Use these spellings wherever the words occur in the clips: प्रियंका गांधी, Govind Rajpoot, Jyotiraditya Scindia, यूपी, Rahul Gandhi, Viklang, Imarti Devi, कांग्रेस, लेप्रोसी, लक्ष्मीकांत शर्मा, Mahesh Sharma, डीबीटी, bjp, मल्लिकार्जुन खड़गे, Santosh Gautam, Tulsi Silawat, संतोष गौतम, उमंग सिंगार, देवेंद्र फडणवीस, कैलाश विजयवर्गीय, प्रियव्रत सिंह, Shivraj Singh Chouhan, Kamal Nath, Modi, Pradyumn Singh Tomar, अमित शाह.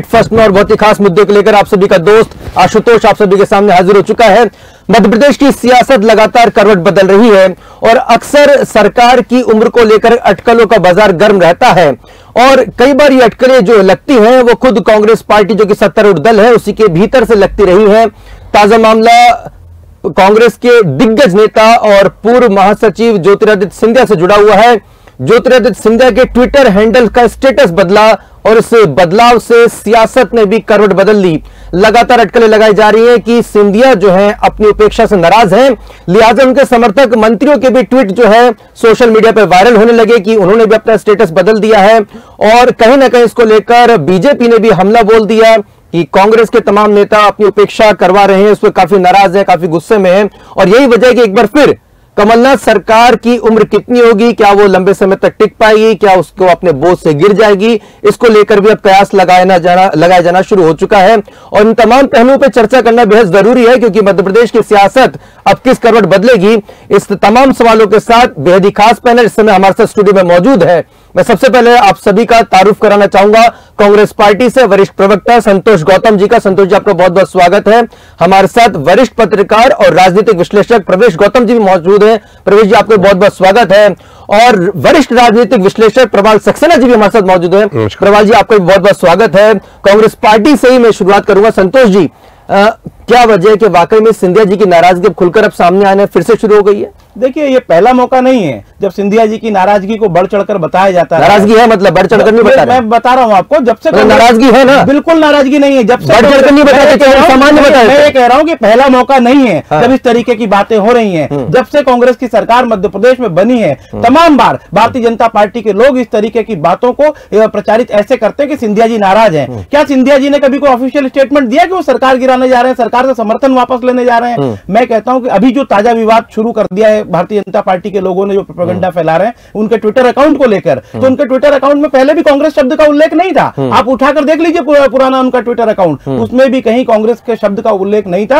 पिट first में और बहुत ही खास मुद्दे को लेकर आप सभी का दोस्त आशुतोष आप सभी के सामने हाजिर हो चुका है। मध्य प्रदेश की सियासत लगातार करवट बदल रही है और अक्सर सरकार की उम्र को लेकर अटकलों का बाजार गर्म रहता है और कई बार ये अटकलें जो लगती हैं वो खुद कांग्रेस पार्टी जो कि 70 दल है उसी के भीतर से लगती रही है। ताजा मामला कांग्रेस के दिग्गज नेता और पूर्व महासचिव ज्योतिरादित्य सिंधिया से जुड़ा हुआ है। ज्योतिरादित्य सिंधिया के ट्विटर हैंडल का स्टेटस बदला और इस बदलाव से सियासत ने भी करवट बदल ली। लगातार अटकलें लगाई जा रही है कि सिंधिया जो है अपनी उपेक्षा से नाराज हैं, लिहाजा उनके समर्थक मंत्रियों के भी ट्वीट जो है सोशल मीडिया पर वायरल होने लगे कि उन्होंने भी अपना स्टेटस बदल दिया है और कहीं ना कहीं इसको लेकर बीजेपी ने भी हमला बोल दिया कि कांग्रेस के तमाम नेता अपनी उपेक्षा करवा रहे हैं, उस पर काफी नाराज है, काफी गुस्से में है। और यही वजह है कि एक बार फिर कमलनाथ सरकार की उम्र कितनी होगी, क्या वो लंबे समय तक टिक पाएगी, क्या उसको अपने बोझ से गिर जाएगी, इसको लेकर भी अब कयास लगाया जाना शुरू हो चुका है। और इन तमाम पहलुओं पर चर्चा करना बेहद जरूरी है क्योंकि मध्यप्रदेश की सियासत अब किस करवट बदलेगी, इस तमाम सवालों के साथ बेहद ही खास पैनल इस समय हमारे साथ स्टूडियो में मौजूद है। मैं सबसे पहले आप सभी का तारुफ कराना चाहूंगा कांग्रेस पार्टी से वरिष्ठ प्रवक्ता संतोष गौतम जी का। संतोष जी आपका बहुत बहुत स्वागत है। हमारे साथ वरिष्ठ पत्रकार और राजनीतिक विश्लेषक प्रवेश गौतम जी भी मौजूद हैं। प्रवेश जी आपका बहुत बहुत स्वागत है। और वरिष्ठ राजनीतिक विश्लेषक प्रभाल सक्सेना जी भी हमारे साथ मौजूद है। प्रभाल जी आपका भी बहुत बहुत स्वागत है। कांग्रेस पार्टी से ही मैं शुरुआत करूंगा। संतोष जी, क्या वजह है कि वाकई में सिंधिया जी की नाराजगी खुलकर अब सामने आने फिर से शुरू हो गई है? देखिए, ये पहला मौका नहीं है जब सिंधिया जी की नाराजगी को बढ़ चढ़कर बताया जाता है। नाराजगी है मतलब बढ़ चढ़कर नहीं बता रहा, मैं बता रहा हूँ आपको। जब से नाराजगी है ना, बिल्कुल नाराजगी नहीं है, जब से बढ़ चढ़कर नहीं बताते, सामान्य बताते। मैं ये कह रहा हूँ कि पहला मौका नहीं है जब इस तरीके की बातें हो रही है। जब से कांग्रेस की सरकार मध्य प्रदेश में बनी है, तमाम बार भारतीय जनता पार्टी के लोग इस तरीके की बातों को प्रचारित ऐसे करते हैं कि सिंधिया जी नाराज है। क्या सिंधिया जी ने कभी कोई ऑफिशियल स्टेटमेंट दिया कि वो सरकार गिराने जा रहे हैं, सरकार से समर्थन वापस लेने जा रहे हैं? मैं कहता हूं कि अभी जो ताजा विवाद शुरू कर दिया है भारतीय जनता पार्टी के लोगों ने, जो प्रोपेगेंडा फैला रहे हैं उनके ट्विटर अकाउंट को लेकर, तो उनके ट्विटर अकाउंट में पहले भी कांग्रेस शब्द का उल्लेख नहीं था। आप उठाकर देख लीजिए पुराना उनका ट्विटर अकाउंट, उसमें भी कहीं कांग्रेस के शब्द का उल्लेख नहीं था।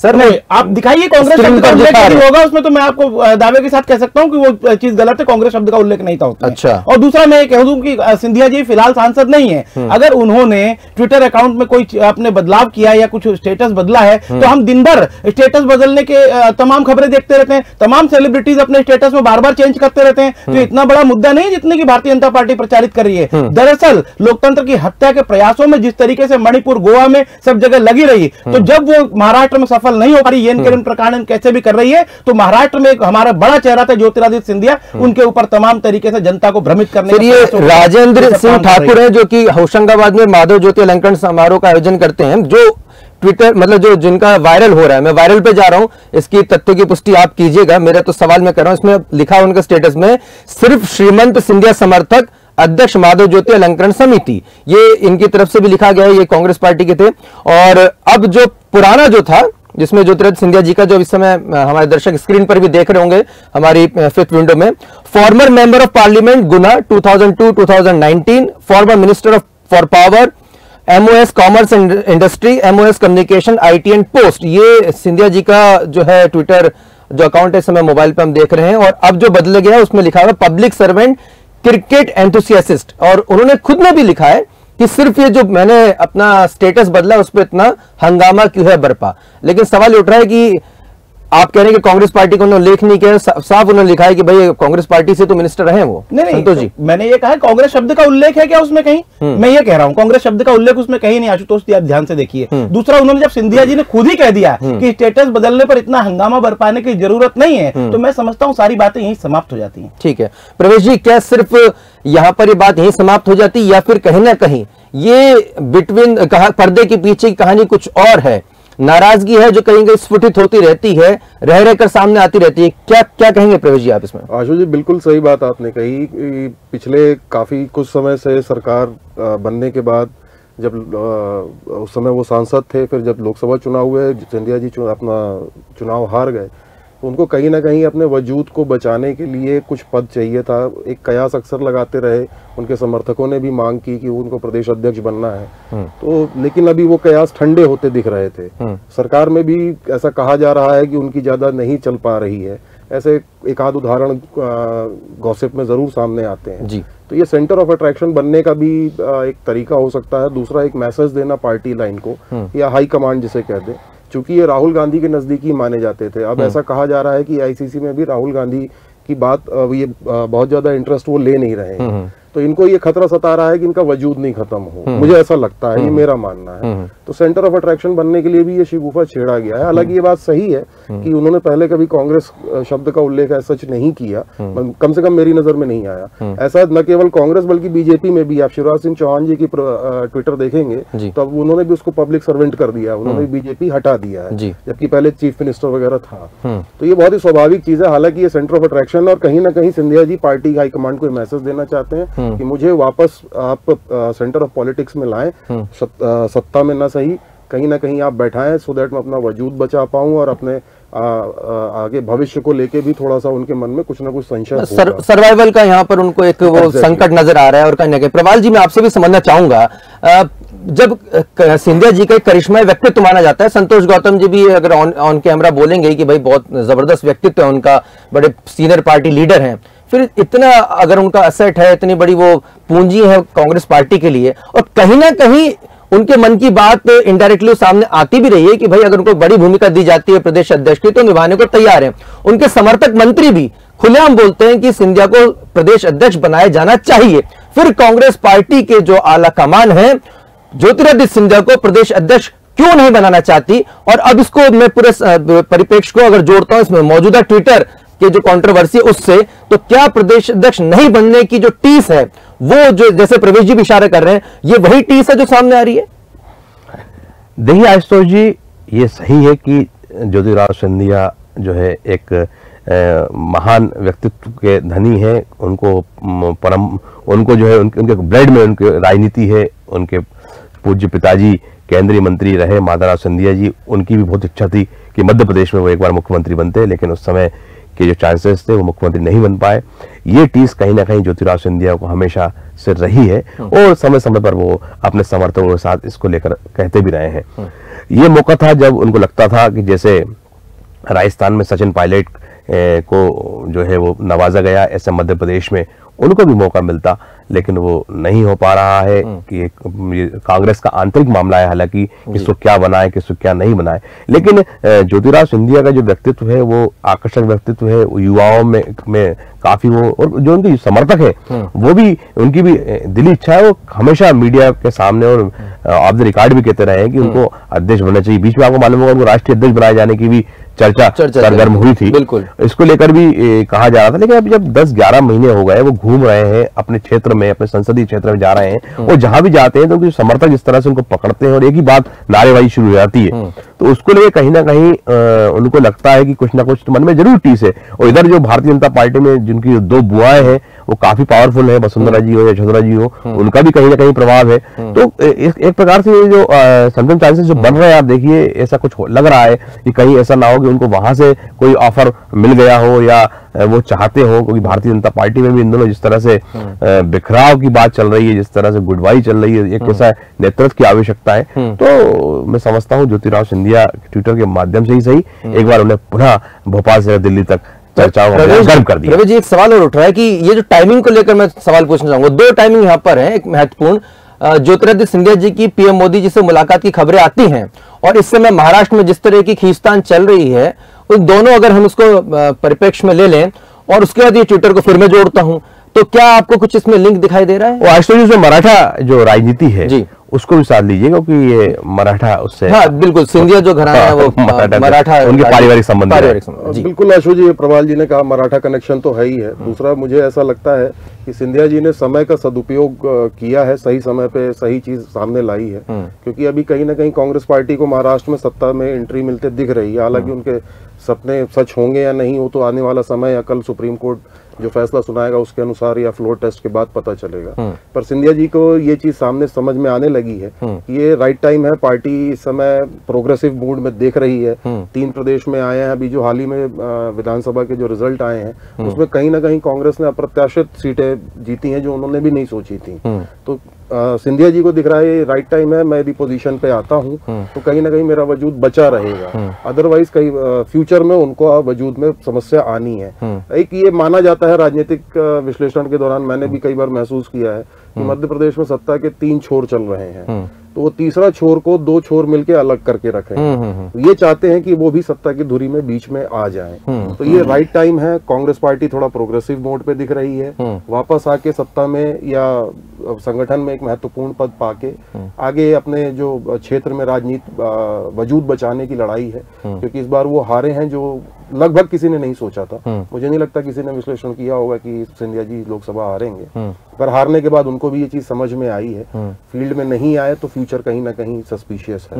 आप दिखाइए कांग्रेस शब्द का उल्लेख होगा उसमें, तो मैं आपको दावे के साथ कह सकता हूँ कि वो चीज गलत है, कांग्रेस शब्द का उल्लेख नहीं था। अच्छा, और दूसरा मैं कह दूं कि सिंधिया जी फिलहाल सांसद नहीं है। अगर उन्होंने ट्विटर अकाउंट में कोई अपने बदलाव किया या कुछ स्टेटस बदला है तो हम दिन भर स्टेटस बदलने के तमाम खबरें देखते रहते हैं, तमाम सेलिब्रिटीज अपने स्टेटस में बार बार चेंज करते रहते हैं, तो इतना बड़ा मुद्दा नहीं जितने की भारतीय जनता पार्टी प्रचारित कर रही है। दरअसल लोकतंत्र की हत्या के प्रयासों में जिस तरीके से मणिपुर, गोवा में सब जगह लगी रही, तो जब वो महाराष्ट्र में सफल नहीं हो पा रही, येन केरन प्रकरण कैसे भी कर रही है, तो महाराष्ट्र में हमारा बड़ा चेहरा था ज्योतिरादित्य सिंधिया, उनके ऊपर तमाम तरीके से जनता को भ्रमित करने के लिए राजेंद्र सिंह ठाकुर है जो कि होशंगाबाद में माधव ज्योति अलंकरण समारोह का आयोजन करते हैं, जो ट्विटर मतलब जो जिनका वायरल हो रहा है। मैं वायरल पे जा रहा हूँ, इसकी तथ्यों की पुष्टि आप कीजिएगा, मेरा तो सवाल मैं कर रहा हूँ। इसमें लिखा है उनका स्टेटस में, सिर्फ श्रीमंत सिंधिया समर्थक, अध्यक्ष माधव ज्योति अलंकरण समिति, ये इनकी तरफ से भी लिखा गया है। ये कांग्रेस पार्टी के थे। और अब जो पुराना जो था जिसमें ज्योतिरादित्य सिंधिया जी का, जो इस समय हमारे दर्शक स्क्रीन पर भी देख रहे होंगे हमारी फिफ्थ विंडो में, former member of parliament Guna 2002-2019, former minister of for power, MOS commerce and industry, MOS communication, IT and post. ये सिंधिया जी का जो है ट्विटर जो अकाउंट है इस समय मोबाइल पे हम देख रहे हैं। और अब जो बदल गया है उसमें लिखा हुआ पब्लिक सर्वेंट, क्रिकेट एंथुसियासिस्ट। और उन्होंने खुद ने भी लिखा है कि सिर्फ ये जो मैंने अपना स्टेटस बदला उस पर इतना हंगामा क्यों है बरपा। लेकिन सवाल उठ रहा है कि आप कह रहे हैं कि कांग्रेस पार्टी को उन्होंने उल्लेख नहीं किया, साफ उन्होंने लिखा है कि भाई कांग्रेस पार्टी से तो मिनिस्टर रहे वो। नहीं तो जी, मैंने ये कहा कांग्रेस शब्द का उल्लेख है क्या उसमें कहीं? मैं ये कह रहा हूँ कांग्रेस शब्द का उल्लेख उसमें कहीं नहीं। आशुतोष जी आप ध्यान से देखिए। दूसरा, उन्होंने जब सिंधिया जी ने खुद ही कह दिया कि स्टेटस बदलने पर इतना हंगामा बरपाने की जरूरत नहीं है, तो मैं समझता हूँ सारी बातें यही समाप्त हो जाती है। ठीक है प्रवेश जी, क्या सिर्फ यहाँ पर ये बात यही समाप्त हो जाती या फिर कहीं ना कहीं ये बिटवीन पर्दे के पीछे की कहानी कुछ और है, नाराजगी है जो कहीं कहीं स्फुटित होती रहती है, रह रहकर सामने आती रहती है? क्या कहेंगे प्रवेश जी आप इसमें? आशु जी बिल्कुल सही बात आपने कही। पिछले काफी कुछ समय से सरकार बनने के बाद, जब उस समय वो सांसद थे, फिर जब लोकसभा चुनाव हुए, सिंधिया जी अपना चुनाव हार गए, तो उनको कहीं ना कहीं अपने वजूद को बचाने के लिए कुछ पद चाहिए था। एक कयास अक्सर लगाते रहे, उनके समर्थकों ने भी मांग की कि उनको प्रदेश अध्यक्ष बनना है, तो लेकिन अभी वो कयास ठंडे होते दिख रहे थे। सरकार में भी ऐसा कहा जा रहा है कि उनकी ज़्यादा नहीं चल पा रही है, ऐसे एक आध उदाहरण गॉसिप में ज़रूर सामने आते हैं जी। तो ये सेंटर ऑफ अट्रैक्शन बनने का भी एक तरीका हो सकता है। दूसरा, एक मैसेज देना पार्टी लाइन को या हाई कमांड जिसे कहते हैं, चूँकि ये राहुल गांधी के नज़दीक ही माने जाते थे। अब ऐसा कहा जा रहा है कि आईसीसी में भी राहुल गांधी की बात ये बहुत ज़्यादा इंटरेस्ट वो ले नहीं रहे हैं, तो इनको ये खतरा सता रहा है कि इनका वजूद नहीं खत्म हो। मुझे ऐसा लगता है, ये मेरा मानना है। तो सेंटर ऑफ अट्रैक्शन बनने के लिए भी ये शिगुफा छेड़ा गया है। हालांकि ये बात सही है कि उन्होंने पहले कभी कांग्रेस शब्द का उल्लेख ऐसा सच नहीं किया, कम से कम मेरी नजर में नहीं आया। ऐसा न केवल कांग्रेस बल्कि बीजेपी में भी, आप शिवराज सिंह चौहान जी की ट्विटर देखेंगे तो उन्होंने भी उसको पब्लिक सर्वेंट कर दिया, उन्होंने बीजेपी हटा दिया है, जबकि पहले चीफ मिनिस्टर वगैरह था। तो ये बहुत ही स्वाभाविक चीज है। हालांकि ये सेंटर ऑफ अट्रैक्शन और कहीं ना कहीं सिंधिया जी पार्टी हाईकमांड को मैसेज देना चाहते हैं कि मुझे वापस आप सेंटर ऑफ पॉलिटिक्स में लाएं, सत्ता में ना सही, कहीं ना कहीं आप बैठाएं, सो दैट मैं अपना वजूद बचा पाऊं और अपने आगे भविष्य को लेके भी थोड़ा सा उनके मन में कुछ ना कुछ संशय सर्वाइवल का यहाँ पर उनको एक वो संकट नजर आ रहा है। और कहीं ना कहीं प्रभाल जी, मैं आपसे भी समझना चाहूंगा, जब सिंधिया जी का एक करिश्माई व्यक्तित्व माना जाता है, संतोष गौतम जी भी अगर ऑन कैमरा बोलेंगे कि भाई बहुत जबरदस्त व्यक्तित्व है उनका, बड़े सीनियर पार्टी लीडर हैं, फिर इतना अगर उनका असेट है, इतनी बड़ी वो पूंजी है कांग्रेस पार्टी के लिए, और कहीं ना कहीं उनके मन की बात इनडायरेक्टली सामने आती भी रही है कि भाई अगर उनको बड़ी भूमिका दी जाती है प्रदेश अध्यक्ष की तो निभाने को तैयार हैं। उनके समर्थक मंत्री भी खुलेआम बोलते हैं कि सिंधिया को प्रदेश अध्यक्ष बनाया जाना चाहिए। फिर कांग्रेस पार्टी के जो आला कमान है ज्योतिरादित्य सिंधिया को प्रदेश अध्यक्ष क्यों नहीं बनाना चाहती। और अब इसको मैं पूरे परिप्रेक्ष्य को अगर जोड़ता हूं इसमें मौजूदा ट्विटर के जो कंट्रोवर्सी है उससे, तो क्या प्रदेश अध्यक्ष नहीं बनने की जो टीस है वो, जो जैसे प्रवेश जी भी इशारा कर रहे हैं, ये वही टीस है जो सामने आ रही है? देखिए आशुतोष जी, ये सही है कि ज्योतिरादित्य सिंधिया जो है एक महान व्यक्तित्व के धनी हैं, उनको जो है उनके ब्लड में उनके राजनीति है। उनके पूज्य पिताजी केंद्रीय मंत्री रहे माधव राव सिंधिया जी, उनकी भी बहुत इच्छा थी कि मध्य प्रदेश में वो एक बार मुख्यमंत्री बनते, लेकिन उस समय के जो चांसेस थे वो मुख्यमंत्री नहीं बन पाए। ये टीस कहीं ना कहीं ज्योतिरादित्य सिंधिया को हमेशा से रही है और समय समय पर वो अपने समर्थकों के साथ इसको लेकर कहते भी रहे हैं। ये मौका था जब उनको लगता था कि जैसे राजस्थान में सचिन पायलट को जो है वो नवाजा गया, ऐसे मध्य प्रदेश में उनको भी मौका मिलता, लेकिन वो नहीं हो पा रहा है कि कांग्रेस का आंतरिक मामला है। हालांकि किसको क्या बनाए, किसको क्या नहीं बनाए, लेकिन ज्योतिरादित्य सिंधिया का जो व्यक्तित्व है वो आकर्षक व्यक्तित्व है, युवाओं में काफी वो, और जो उनके समर्थक है वो भी, उनकी भी दिली इच्छा है, वो हमेशा मीडिया के सामने और ऑफ द रिकॉर्ड भी कहते रहे हैं कि उनको अध्यक्ष बनना चाहिए। बीच में आपको मालूम होगा उनको राष्ट्रीय अध्यक्ष बनाए जाने की भी चर्चा सरगर्म हुई थी, इसको लेकर भी कहा जा रहा था। लेकिन अब जब 10-11 महीने हो गए वो घूम रहे हैं अपने क्षेत्र में, अपने संसदीय क्षेत्र में जा रहे हैं, और जहां भी जाते हैं तो समर्थक जिस तरह से उनको पकड़ते हैं और एक ही बात नारेबाजी शुरू हो जाती है, तो उसको लेकर कहीं ना कहीं उनको लगता है कि कुछ ना कुछ मन में जरूर टीस है। और इधर जो भारतीय जनता पार्टी में जिनकी दो बुआएं हैं वो काफी पावरफुल है, वसुंधरा जी हो या यशोधरा जी हो, उनका भी कहीं ना कहीं प्रभाव है। तो एक प्रकार से जो समटाइम चांसेस जो बन रहे हैं, आप देखिए ऐसा कुछ लग रहा है कि कहीं ऐसा ना हो कि उनको वहां से कोई ऑफर मिल गया हो या वो चाहते हो, क्योंकि भारतीय जनता पार्टी में भी इन दोनों जिस तरह से बिखराव की बात चल रही है, जिस तरह से गुडवाई चल रही है, एक ऐसा नेतृत्व की आवश्यकता है। तो मैं समझता हूँ ज्योतिरादित्य सिंधिया ट्विटर के माध्यम से ही सही, एक बार उन्हें पुनः भोपाल से दिल्ली तक गर्म कर दिया। जी, एक सवाल और उठ रहा है कि ये जो टाइमिंग को लेकर मैं सवाल पूछना चाहूंगा, दो टाइमिंग यहाँ पर है एक महत्वपूर्ण। ज्योतिरादित्य सिंधिया जी की पीएम मोदी जी से मुलाकात की खबरें आती हैं और इस समय महाराष्ट्र में जिस तरह की खींचतान चल रही है, उन दोनों अगर हम उसको परिप्रेक्ष्य में ले लें और उसके बाद ये ट्विटर को फिर मैं जोड़ता हूँ, तो क्या आपको कुछ इसमें लिंक दिखाई दे रहा है? आशुतोष जी, मराठा जो राजनीति है उसको भी साथ लीजिए, क्योंकि ये मराठा उससे, हाँ बिल्कुल, सिंधिया जो घराना है वो मराठा, उनके पारिवारिक संबंध है। बिल्कुल आशुतोष जी, प्रभाल जी ने कहा मराठा कनेक्शन तो है ही है। दूसरा, मुझे ऐसा लगता है कि सिंधिया जी ने समय का सदुपयोग किया है, सही समय पे सही चीज सामने लाई है, क्योंकि अभी कहीं ना कहीं कांग्रेस पार्टी को महाराष्ट्र में सत्ता में एंट्री मिलते दिख रही है। हालांकि उनके सपने सच होंगे या नहीं, वो तो आने वाला समय या कल सुप्रीम कोर्ट जो फैसला सुनाएगा उसके अनुसार या फ्लोर टेस्ट के बाद पता चलेगा। पर सिंधिया जी को ये चीज सामने समझ में आने लगी है कि ये राइट टाइम है, पार्टी इस समय प्रोग्रेसिव मूड में देख रही है। 3 प्रदेश में आए हैं, अभी जो हाल ही में विधानसभा के जो रिजल्ट आए हैं उसमें कहीं ना कहीं कांग्रेस ने अप्रत्याशित सीटें जीती हैं जो उन्होंने भी नहीं सोची थी। तो सिंधिया जी को दिख रहा है राइट टाइम है, मैं यदि पोजीशन पे आता हूँ तो कहीं ना कहीं मेरा वजूद बचा रहेगा, अदरवाइज कहीं फ्यूचर में उनको वजूद में समस्या आनी है। एक ये माना जाता है, राजनीतिक विश्लेषण के दौरान मैंने भी कई बार महसूस किया है कि मध्य प्रदेश में सत्ता के 3 छोर चल रहे हैं, तो वो तीसरा छोर को 2 छोर मिलके अलग करके रखें। ये चाहते हैं कि वो भी सत्ता की धुरी में बीच में आ जाएं। तो ये राइट टाइम है, कांग्रेस पार्टी थोड़ा प्रोग्रेसिव मोड पे दिख रही है, वापस आके सत्ता में या संगठन में एक महत्वपूर्ण पद पाके आगे अपने जो क्षेत्र में राजनीति वजूद बचाने की लड़ाई है, क्योंकि इस बार वो हारे हैं जो लगभग किसी ने नहीं सोचा था। मुझे नहीं लगता किसी ने विश्लेषण किया होगा कि सिंधिया जी लोकसभा हारेंगे, पर हारने के बाद उनको भी ये चीज समझ में आई है, फील्ड में नहीं आए तो फ्यूचर कहीं ना कहीं सस्पिशियस है।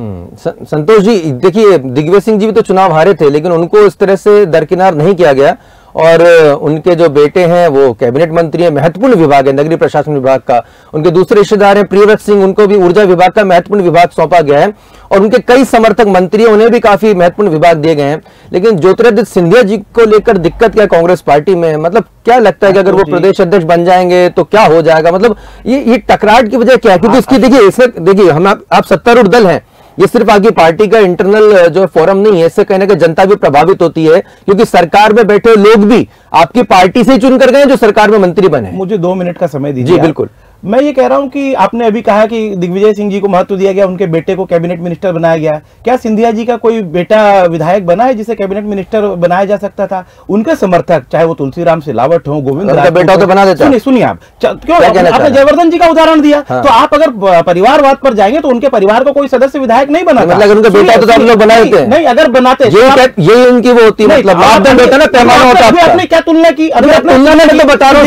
संतोष जी देखिए, दिग्विजय सिंह जी भी तो चुनाव हारे थे, लेकिन उनको इस तरह से दरकिनार नहीं किया गया और उनके जो बेटे हैं वो कैबिनेट मंत्री हैं, महत्वपूर्ण विभाग है नगरीय प्रशासन विभाग का। उनके दूसरे रिश्तेदार हैं प्रियव्रत सिंह, उनको भी ऊर्जा विभाग का महत्वपूर्ण विभाग सौंपा गया है और उनके कई समर्थक मंत्री हैं, उन्हें भी काफी महत्वपूर्ण विभाग दिए गए हैं। लेकिन ज्योतिरादित्य सिंधिया जी को लेकर दिक्कत क्या कांग्रेस पार्टी में? मतलब क्या लगता है कि अगर वो प्रदेश अध्यक्ष बन जाएंगे तो क्या हो जाएगा? मतलब ये टकराहट की वजह क्या है? क्योंकि इसकी देखिए, इसमें देखिए हम आप सत्तारूढ़ दल है, ये सिर्फ आपकी पार्टी का इंटरनल जो फोरम नहीं है, इससे कहने का जनता भी प्रभावित होती है क्योंकि सरकार में बैठे लोग भी आपकी पार्टी से चुन कर गए जो सरकार में मंत्री बने। मुझे 2 मिनट का समय दीजिए। जी बिल्कुल, मैं ये कह रहा हूँ कि आपने अभी कहा कि दिग्विजय सिंह जी को महत्व दिया गया, उनके बेटे को कैबिनेट मिनिस्टर बनाया गया। क्या सिंधिया जी का कोई बेटा विधायक बना है जिसे कैबिनेट मिनिस्टर बनाया जा सकता था? उनके समर्थक चाहे वो तुलसीराम सिलावट हो, गोविंद बेटा तो बना देता। सुनिए आप, क्यों आपने जयवर्धन जी का उदाहरण दिया, तो आप अगर परिवारवाद पर जाएंगे तो उनके परिवार को कोई सदस्य विधायक नहीं बनाता, उनके बेटा तो बनाते नहीं, अगर बनाते ये उनकी वो होती है। क्या तुलना की? बता रहा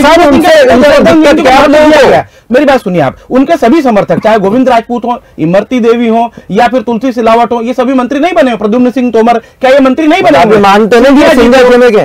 हूँ, मेरी बात सुनिए आप, उनके सभी समर्थक चाहे गोविंद राजपूत हो, इमरती देवी हो या फिर तुलसी सिलावट हो, ये सभी मंत्री नहीं बने। प्रद्युम्न सिंह तोमर, क्या ये मंत्री नहीं बने? मानते नहीं, सिंधिया खेमे के,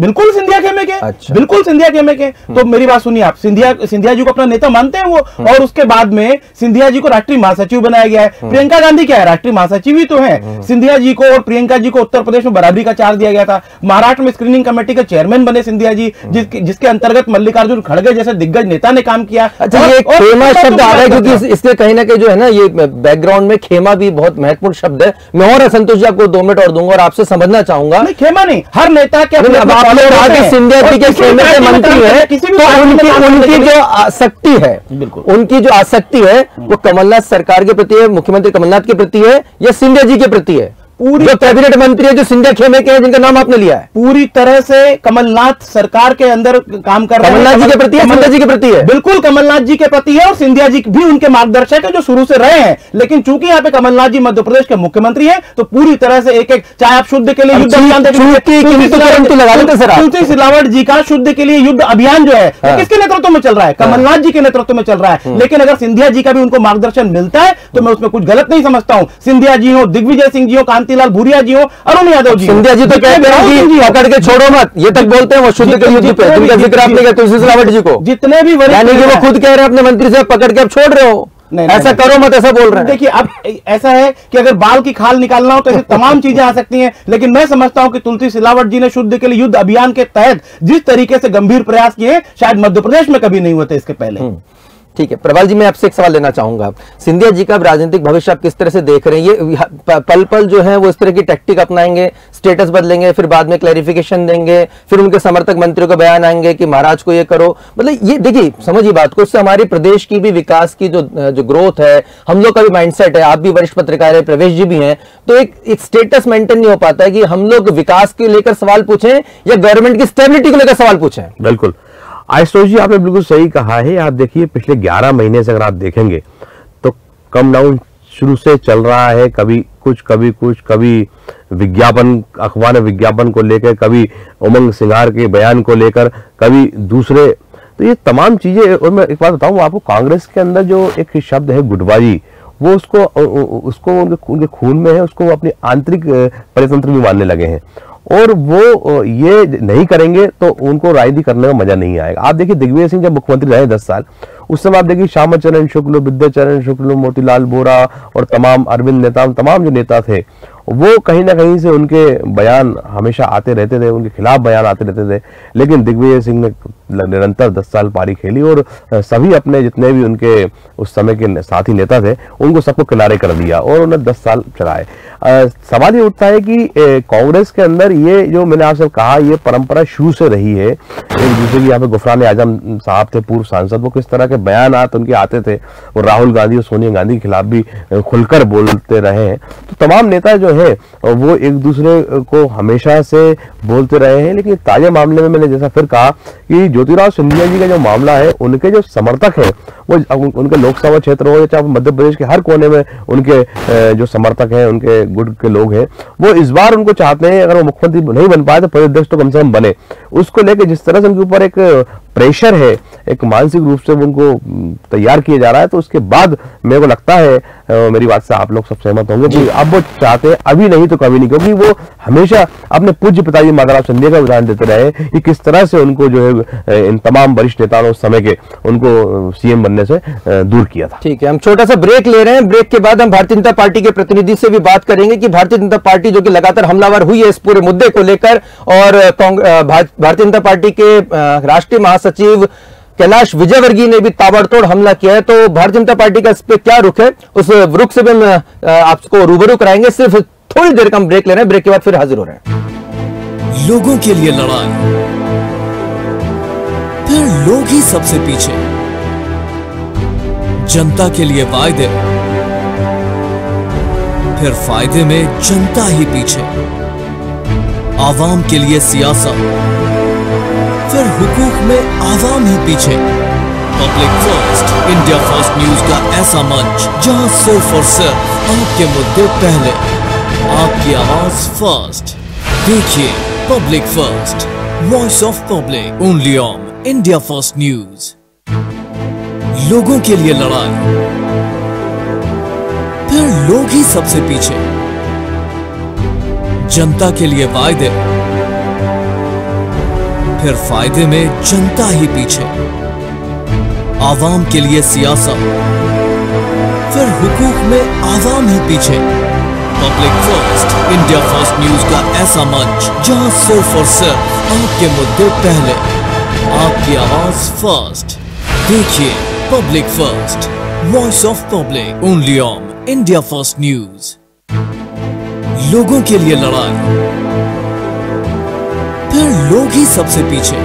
बिल्कुल सिंधिया खेमे के, बिल्कुल सिंधिया खेमे के। तो मेरी बात सुनिए आप, सिंधिया जी को अपना नेता मानते हैं वो, और उसके बाद में सिंधिया जी को राष्ट्रीय महासचिव बनाया गया है। प्रियंका गांधी क्या है, राष्ट्रीय महासचिव ही तो है। सिंधिया जी को और प्रियंका जी को उत्तर प्रदेश में बराबरी का चार्ज दिया गया था। महाराष्ट्र में स्क्रीनिंग कमेटी के चेयरमैन बने सिंधिया जी, जिसके अंतर्गत मल्लिकार्जुन खड़गे जैसे दिग्गज नेता ने काम किया। ये खेमा शब्द आ रहा है क्योंकि इसके कहीं ना कहीं जो है ना ये बैकग्राउंड में खेमा भी बहुत महत्वपूर्ण शब्द है। मैं और संतोष जी आपको 2 मिनट और दूंगा और आपसे समझना चाहूंगा। नहीं, खेमा नहीं, हर नेता के सिंधिया जी के खेमे के मंत्री है, तो उनकी जो आसक्ति है, उनकी जो आसक्ति है वो कमलनाथ सरकार के प्रति है, मुख्यमंत्री कमलनाथ के प्रति है या सिंधिया जी के प्रति है? पूरी जो कैबिनेट मंत्री है जो सिंधिया खेमे के हैं, जिनका नाम आपने लिया है, पूरी तरह से कमलनाथ सरकार के अंदर काम कर रहे हैं। कमलनाथ जी के प्रति है, सिंधिया जी के प्रति है, बिल्कुल कमलनाथ जी के प्रति है और सिंधिया जी भी उनके मार्गदर्शक है जो शुरू से रहे हैं। लेकिन चूंकि यहाँ पे कमलनाथ जी मध्य प्रदेश के मुख्यमंत्री है तो पूरी तरह से एक एक, चाहे आप शुद्ध के लिए तुलसी सिलावट जी का शुद्ध के लिए युद्ध अभियान जो है किसके नेतृत्व में चल रहा है? कमलनाथ जी के नेतृत्व में चल रहा है। लेकिन अगर सिंधिया जी का भी उनको मार्गदर्शन मिलता है तो मैं उसमें कुछ गलत नहीं समझता हूँ। सिंधिया जी हो, दिग्विजय सिंह जी हो, लाल भूरिया जी हो, अरुण यादव जी, सिंधिया जी तो कहते हैं पकड़ के छोड़ो मत, ये तक बोलते हैं वो शुद्ध के युद्ध पे। जिनका जिक्र आपने किया तुलसी सिलावट जी को, जितने भी यानी कि वो खुद कह रहे हैं अपने मंत्री से पकड़ के आप छोड़ रहे हो, नहीं, ऐसा नहीं, करो मत, ऐसा बोल रहे हैं। देखिए अब ऐसा है कि अगर बाल की खाल निकालना हो तो ऐसी तमाम चीजें आ सकती हैं, लेकिन मैं समझता हूं कि तुलसी सिलावट जी ने शुद्ध के लिए युद्ध अभियान के तहत जिस तरीके से गंभीर प्रयास किए शायद मध्य प्रदेश में कभी नहीं हुए थे इसके पहले। ठीक है प्रभाल जी, मैं आपसे एक सवाल लेना चाहूंगा, सिंधिया जी का राजनीतिक भविष्य आप किस तरह से देख रहे हैं? ये पल पल जो है वो इस तरह की टैक्टिक अपनाएंगे, स्टेटस बदलेंगे, फिर बाद में क्लैरिफिकेशन देंगे, फिर उनके समर्थक मंत्रियों का बयान आएंगे कि महाराज को ये करो। मतलब ये देखिए, समझिए बात को, उससे हमारे प्रदेश की भी विकास की जो ग्रोथ है, हम लोग का भी माइंडसेट है, आप भी वरिष्ठ पत्रकार है, प्रवेश जी भी हैं, तो एक स्टेटस मेंटेन नहीं हो पाता है कि हम लोग विकास के लेकर सवाल पूछें या गवर्नमेंट की स्टेबिलिटी को लेकर सवाल पूछें। बिल्कुल आशुतोष जी आपने बिल्कुल सही कहा है। आप देखिए पिछले 11 महीने से अगर आप देखेंगे तो कम डाउन शुरू से चल रहा है, कभी कुछ कभी कुछ, कभी विज्ञापन, अखबार में विज्ञापन को लेकर, कभी उमंग सिंगार के बयान को लेकर, कभी दूसरे, तो ये तमाम चीजें। और मैं एक बात बताऊँ आपको, कांग्रेस के अंदर जो एक शब्द है गुटबाजी, वो उसको उनके खून में है, उसको वो अपने आंतरिक परितंत्र भी मानने लगे हैं और वो ये नहीं करेंगे तो उनको राजनीति करने में मजा नहीं आएगा। आप देखिए दिग्विजय सिंह जब मुख्यमंत्री रहे 10 साल, उस समय आप देखिए श्यामाचरण शुक्ल, विद्याचरण शुक्ल, मोतीलाल वोरा और तमाम अरविंद नेताम, तमाम जो नेता थे वो कहीं ना कहीं से उनके बयान हमेशा आते रहते थे, उनके खिलाफ बयान आते रहते थे, लेकिन दिग्विजय सिंह ने निरंतर 10 साल पारी खेली और सभी अपने जितने भी उनके उस समय के साथी नेता थे उनको सबको किनारे कर दिया और उन्हें 10 साल चलाए। सवाल ये उठता है कि कांग्रेस के अंदर ये जो मैंने आपसे कहा ये परंपरा शुरू से रही है, जैसे कि यहाँ पे गुफरान आजम साहब थे पूर्व सांसद, वो किस तरह के बयान उनके आते थे और राहुल गांधी और सोनिया गांधी के खिलाफ भी खुलकर बोलते रहे हैं। तो तमाम नेता जो है वो एक दूसरे को हमेशा से बोलते रहे हैं, लेकिन ताजा मामले में मैंने जैसा फिर कहा कि ज्योतिराव सिंधिया जी का जो मामला है, उनके जो समर्थक हैं वो उनके लोकसभा क्षेत्र हो चाहे मध्य प्रदेश के हर कोने में उनके जो समर्थक हैं, उनके गुट के लोग हैं, वो इस बार उनको चाहते हैं अगर वो मुख्यमंत्री नहीं बन पाए तो प्रदेश तो कम से कम बने। उसको लेकर जिस तरह से उनके ऊपर एक प्रेशर है, एक मानसिक रूप से उनको तैयार किया जा रहा है, तो उसके बाद मेरे को लगता है मेरी बात से आप लोग सब सहमत होंगे कि अब वो चाहते हैं अभी नहीं तो कभी नहीं, क्योंकि वो हमेशा अपने पूज्य पिताजी माधव राव सिंधिया का उदाहरण देते रहे कि किस तरह से उनको जो है इन तमाम वरिष्ठ नेताओं उस समय के उनको सीएम बनने से दूर किया था। ठीक है, हम छोटा सा ब्रेक ले रहे हैं, ब्रेक के बाद हम भारतीय जनता पार्टी के प्रतिनिधि से भी बात करेंगे कि भारतीय जनता पार्टी जो कि लगातार हमलावर हुई है इस पूरे मुद्दे को लेकर, और भारतीय जनता पार्टी के राष्ट्रीय महासचिव कैलाश विजयवर्गीय ने भी ताबड़तोड़ हमला किया है, तो भारतीय जनता पार्टी का इस पे क्या रुख है उस रुख से भी हम आपको रूबरू कराएंगे। सिर्फ थोड़ी देर का हम ब्रेक ले रहे हैं, ब्रेक के बाद फिर हाजिर हो रहे हैं। लोगों के लिए लड़ाई, फिर लोग ही सबसे पीछे, जनता के लिए वायदे, फिर फायदे में जनता ही पीछे, आवाम के लिए सियासत, फिर हुकूक में आवाम ही पीछे। Public first, India first news का ऐसा मंच जहां सिर्फ और सिर्फ आपके मुद्दे पहले, आपकी आवाज फर्स्ट। देखिए public first, voice of public, only on India first news. लोगों के लिए लड़ाई, फिर लोग ही सबसे पीछे, जनता के लिए वायदे, फिर फायदे में जनता ही पीछे, आवाम के लिए सियासत, फिर हुकूक में आवाम ही पीछे। Public first, India first news का ऐसा मंच जहां सिर्फ और सिर्फ आपके मुद्दे पहले, आपकी आवाज फर्स्ट। देखिए public first, voice of public, only on India first news. लोगों के लिए लड़ाई, फिर लोग ही सबसे पीछे,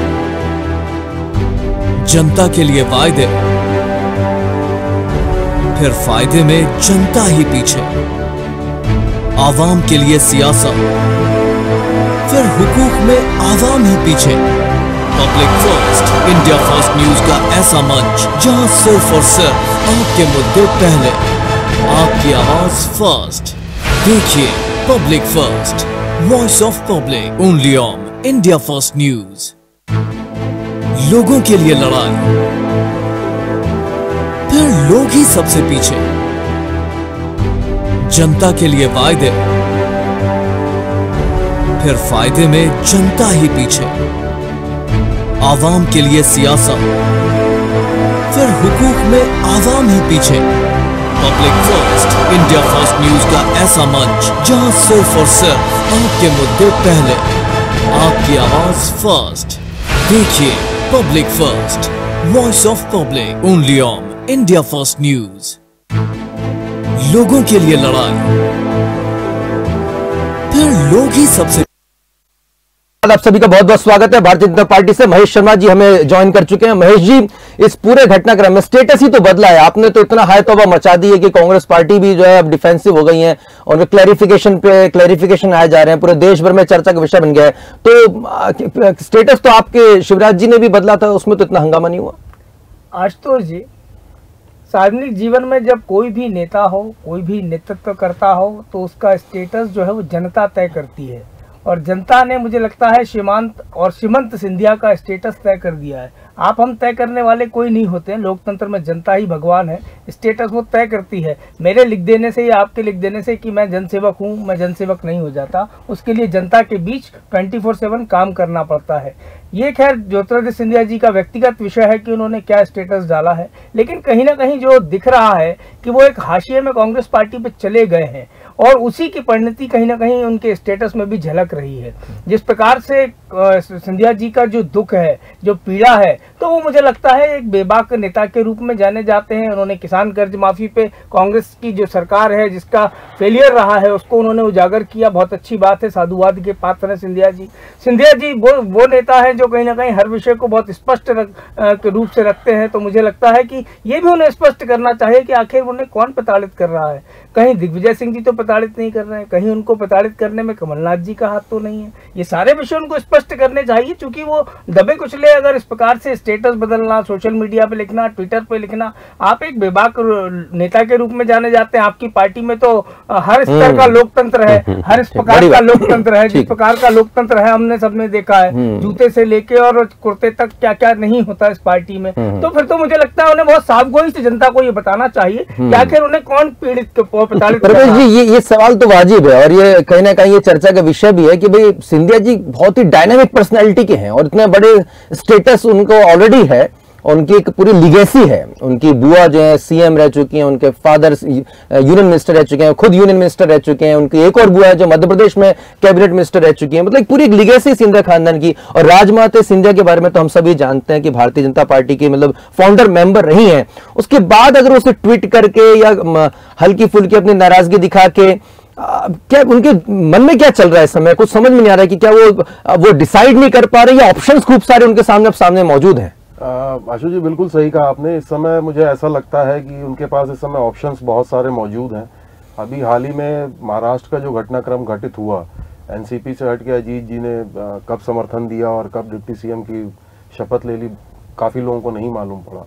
जनता के लिए वायदे, फिर फायदे में जनता ही पीछे, आवाम के लिए सियासत, फिर हुकूक में आवाम ही पीछे। Public first, India first news का ऐसा मंच जहां सिर्फ और सिर्फ आपके मुद्दे पहले, आपकी आवाज फर्स्ट। देखिए public first, voice of public, only on India first news. लोगों के लिए लड़ाई, फिर लोग ही सबसे पीछे, जनता के लिए वायदे, फिर फायदे में जनता ही पीछे, आवाम के लिए सियासत, फिर हुकूक में आवाम ही पीछे। Public first, India first news का ऐसा मंच जहां सिर्फ और सिर्फ आपके मुद्दे पहले, आपकी आवाज फर्स्ट। देखिए public first, voice of public, only on India first news. लोगों के लिए लड़ाई, फिर लोग ही सबसे। आप सभी का बहुत बहुत स्वागत है। भारतीय जनता पार्टी से महेश शर्मा जी हमें ज्वाइन कर चुके हैं। महेश जी, इस पूरे घटनाक्रम में स्टेटस ही तो बदला है आपने, तो इतना हाय तौबा मचा दी है कि कांग्रेस पार्टी भी जो है अब डिफेंसिव हो गई है और क्लैरिफिकेशन पे क्लैरिफिकेशन आए जा रहे हैं, पूरे देश भर में चर्चा का विषय बन गया है। तो स्टेटस तो आपके शिवराज जी ने भी बदला था, उसमें तो इतना हंगामा नहीं हुआ। आशुतोष जी, सार्वजनिक जीवन में जब कोई भी नेता हो, कोई भी नेतृत्व करता हो, तो उसका स्टेटस जो है वो जनता तय करती है और जनता ने मुझे लगता है सीमांत और सीमंत सिंधिया का स्टेटस तय कर दिया है। आप हम तय करने वाले कोई नहीं होते हैं, लोकतंत्र में जनता ही भगवान है, स्टेटस वो तय करती है। मेरे लिख देने से या आपके लिख देने से कि मैं जनसेवक हूँ, मैं जनसेवक नहीं हो जाता, उसके लिए जनता के बीच 24/7 काम करना पड़ता है। ये खैर ज्योतिरादित्य सिंधिया जी का व्यक्तिगत विषय है कि उन्होंने क्या स्टेटस डाला है, लेकिन कहीं ना कहीं जो दिख रहा है कि वो एक हाशिए में कांग्रेस पार्टी पर चले गए हैं और उसी की परिणति कहीं ना कहीं उनके स्टेटस में भी झलक रही है। जिस प्रकार से सिंधिया जी का जो दुख है, जो पीड़ा है, तो वो मुझे लगता है एक बेबाक नेता के रूप में जाने जाते हैं। उन्होंने किसान कर्ज माफी पे कांग्रेस की जो सरकार है जिसका फेलियर रहा है उसको उन्होंने उजागर किया, बहुत अच्छी बात है, साधुवाद के पात्र हैं सिंधिया जी। सिंधिया जी वो नेता है जो कहीं ना कहीं हर विषय को बहुत स्पष्ट रूप से रखते हैं, तो मुझे लगता है कि ये भी उन्हें स्पष्ट करना चाहिए कि आखिर उन्हें कौन प्रताड़ित कर रहा है। कहीं दिग्विजय सिंह जी तो प्रताड़ित नहीं कर रहे हैं, कहीं उनको प्रताड़ित करने में कमलनाथ जी का हाथ तो नहीं है। ये सारे विषय उनको स्पष्ट करने चाहिए, चूंकि वो दबे कुचले अगर इस प्रकार से स्टेटस बदलना, सोशल मीडिया पे लिखना, ट्विटर पे लिखना, आप एक बेबाक नेता के रूप में जाने जाते हैं। आपकी पार्टी में तो हर स्तर का लोकतंत्र है, हर प्रकार का लोकतंत्र है, जिस प्रकार का लोकतंत्र है हमने सबने देखा है, जूते से लेके और कुर्ते तक क्या क्या नहीं होता इस पार्टी में। तो फिर तो मुझे लगता है उन्हें बहुत सावधानी से जनता को ये बताना चाहिए कि आखिर उन्हें कौन पीड़ित प्रताड़ित। प्रवेश जी ये सवाल तो वाजिब है और ये कहीं ना कहीं ये चर्चा का विषय भी है कि भाई सिंधिया जी बहुत ही डायनामिक पर्सनैलिटी के हैं और इतने बड़े स्टेटस उनको ऑलरेडी है, उनकी एक पूरी लिगेसी है। उनकी बुआ जो है सीएम रह चुकी हैं, उनके फादर यूनियन मिनिस्टर रह चुके हैं, खुद यूनियन मिनिस्टर रह चुके हैं, उनकी एक और बुआ है जो मध्य प्रदेश में कैबिनेट मिनिस्टर रह चुकी हैं। मतलब एक पूरी लिगेसी सिंधिया खानदान की। और राजमाता सिंधिया के बारे में तो हम सभी जानते हैं कि भारतीय जनता पार्टी की मतलब फाउंडर मेंबर रही है। उसके बाद अगर उसे ट्वीट करके या हल्की फुल्की अपनी नाराजगी दिखा के क्या उनके मन में क्या चल रहा है इस समय कुछ समझ में नहीं आ रहा है कि क्या वो डिसाइड नहीं कर पा रहे या ऑप्शंस खूब सारे उनके सामने मौजूद हैं। आशु जी बिल्कुल सही कहा आपने। इस समय मुझे ऐसा लगता है कि उनके पास इस समय ऑप्शंस बहुत सारे मौजूद हैं। अभी हाल ही में महाराष्ट्र का जो घटनाक्रम घटित हुआ, एनसीपी से हट के अजीत जी ने कब समर्थन दिया और कब डिप्टी सीएम की शपथ ले ली, काफ़ी लोगों को नहीं मालूम पड़ा।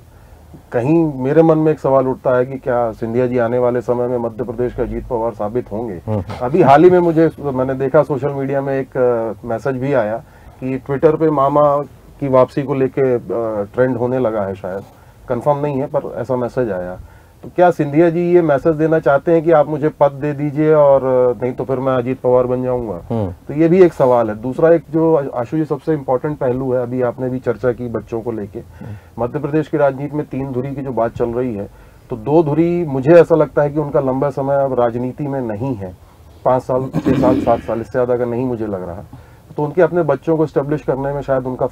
कहीं मेरे मन में एक सवाल उठता है कि क्या सिंधिया जी आने वाले समय में मध्य प्रदेश के अजीत पवार साबित होंगे। अभी हाल ही में मैंने देखा सोशल मीडिया में एक मैसेज भी आया कि ट्विटर पर मामा की वापसी को लेके ट्रेंड होने लगा है, शायद कंफर्म नहीं है पर ऐसा मैसेज आया। तो क्या सिंधिया जी ये मैसेज देना चाहते हैं कि आप मुझे पद दे दीजिए और नहीं तो फिर मैं अजीत पवार बन जाऊंगा? तो ये भी एक सवाल है। दूसरा एक जो आशु जी सबसे इम्पोर्टेंट पहलू है, अभी आपने भी चर्चा की बच्चों को लेके, मध्य प्रदेश की राजनीति में 3 धुरी की जो बात चल रही है, तो 2 धुरी मुझे ऐसा लगता है कि उनका लंबा समय अब राजनीति में नहीं है, 5 साल 6 साल 7 साल, इससे ज़्यादा का नहीं मुझे लग रहा। तो उनके अपने बच्चों को स्टेब्लिश करने में शायद उनका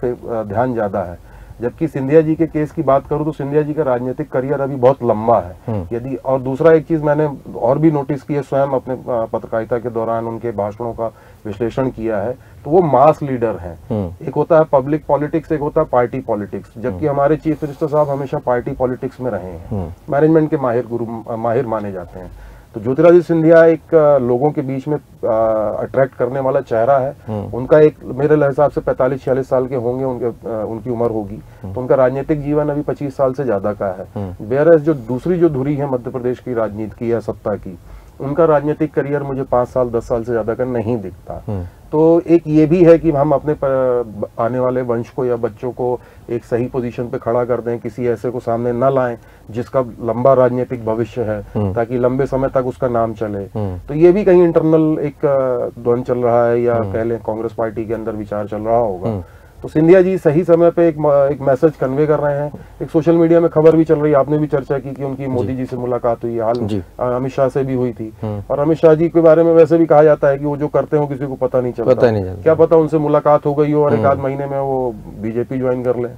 ध्यान ज़्यादा है। जबकि सिंधिया जी के केस की बात करूं तो सिंधिया जी का राजनीतिक करियर अभी बहुत लंबा है यदि। और दूसरा एक चीज़ मैंने और भी नोटिस की है, स्वयं अपने पत्रकारिता के दौरान उनके भाषणों का विश्लेषण किया है, तो वो मास लीडर हैं। एक होता है पब्लिक पॉलिटिक्स, एक होता है पार्टी पॉलिटिक्स। जबकि हमारे चीफ मिनिस्टर साहब हमेशा पार्टी पॉलिटिक्स में रहे हैं, मैनेजमेंट के माहिर गुरु माहिर माने जाते हैं। तो ज्योतिरादित्य सिंधिया एक लोगों के बीच में अट्रैक्ट करने वाला चेहरा है। उनका एक मेरे हिसाब से 45-46 साल के होंगे, उनकी उम्र होगी, तो उनका राजनीतिक जीवन अभी 25 साल से ज्यादा का है। बेरस जो दूसरी जो धुरी है मध्य प्रदेश की राजनीति की या सत्ता की, उनका राजनीतिक करियर मुझे 5 साल 10 साल से ज्यादा का नहीं दिखता। तो एक ये भी है कि हम अपने आने वाले वंश को या बच्चों को एक सही पोजीशन पे खड़ा कर दें, किसी ऐसे को सामने न लाएं जिसका लंबा राजनीतिक भविष्य है, ताकि लंबे समय तक उसका नाम चले। तो ये भी कहीं इंटरनल एक द्वंद चल रहा है या कह लें कांग्रेस पार्टी के अंदर विचार चल रहा होगा। तो सिंधिया जी सही समय पे एक मैसेज कन्वे कर रहे हैं। एक सोशल मीडिया में खबर भी चल रही है, आपने भी चर्चा की कि उनकी मोदी जी से मुलाकात हुई, हाल अमित शाह से भी हुई थी। और अमित शाह जी के बारे में वैसे भी कहा जाता है कि वो जो करते हो किसी को पता नहीं चलता, क्या पता उनसे मुलाकात हो गई हो और 1-2 महीने में वो बीजेपी ज्वाइन कर ले,